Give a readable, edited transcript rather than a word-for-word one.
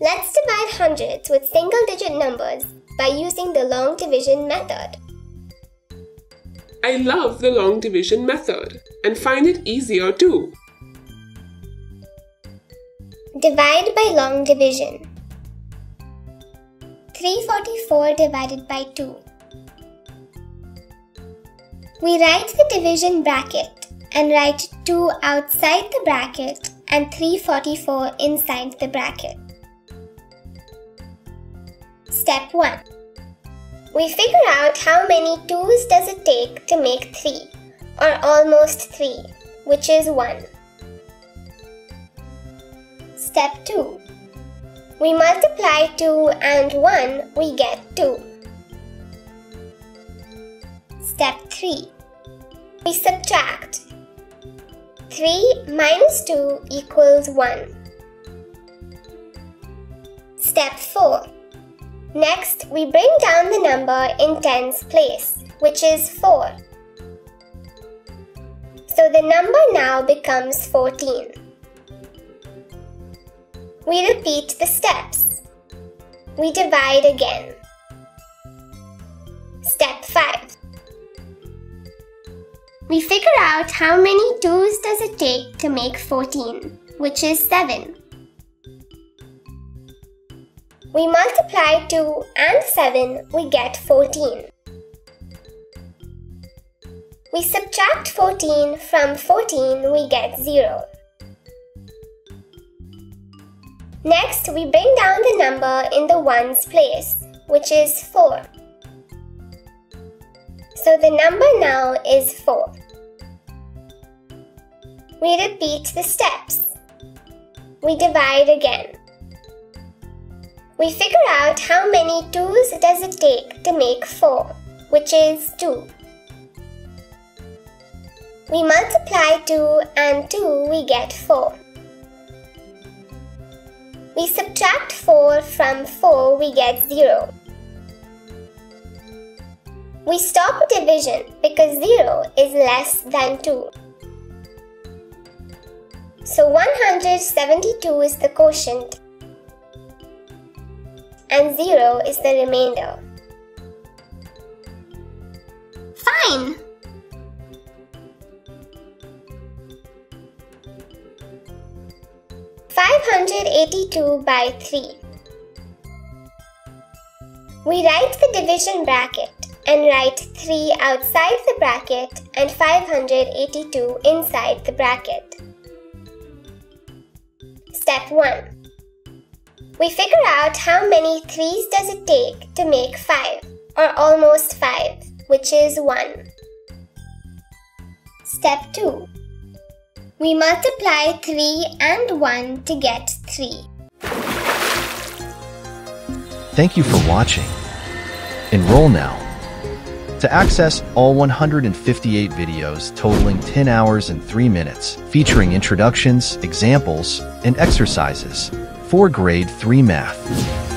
Let's divide hundreds with single-digit numbers by using the long division method. I love the long division method and find it easier too. Divide by long division. 344 divided by 2. We write the division bracket and write 2 outside the bracket and 344 inside the bracket. Step 1. We figure out how many 2's does it take to make 3, or almost 3, which is 1. Step 2. We multiply 2 and 1, we get 2. Step 3. We subtract. 3 minus 2 equals 1. Step 4. Next, we bring down the number in tens place, which is 4. So the number now becomes 14. We repeat the steps. We divide again. Step 5. We figure out how many 2's does it take to make 14, which is 7. We multiply 2 and 7, we get 14. We subtract 14 from 14, we get 0. Next, we bring down the number in the ones place, which is 4. So the number now is 4. We repeat the steps. We divide again. We figure out how many 2's does it take to make 4, which is 2. We multiply 2 and 2, we get 4. We subtract 4 from 4, we get 0. We stop division because 0 is less than 2. So 172 is the quotient and 0 is the remainder. Fine! (582/3). We write the division bracket and write 3 outside the bracket and 582 inside the bracket. Step 1. We figure out how many 3's does it take to make 5, or almost 5, which is 1. Step 2. We multiply 3 and 1 to get 3. Thank you for watching. Enroll now. To access all 158 videos totaling 10 hours and 3 minutes, featuring introductions, examples, and exercises for grade 3 math.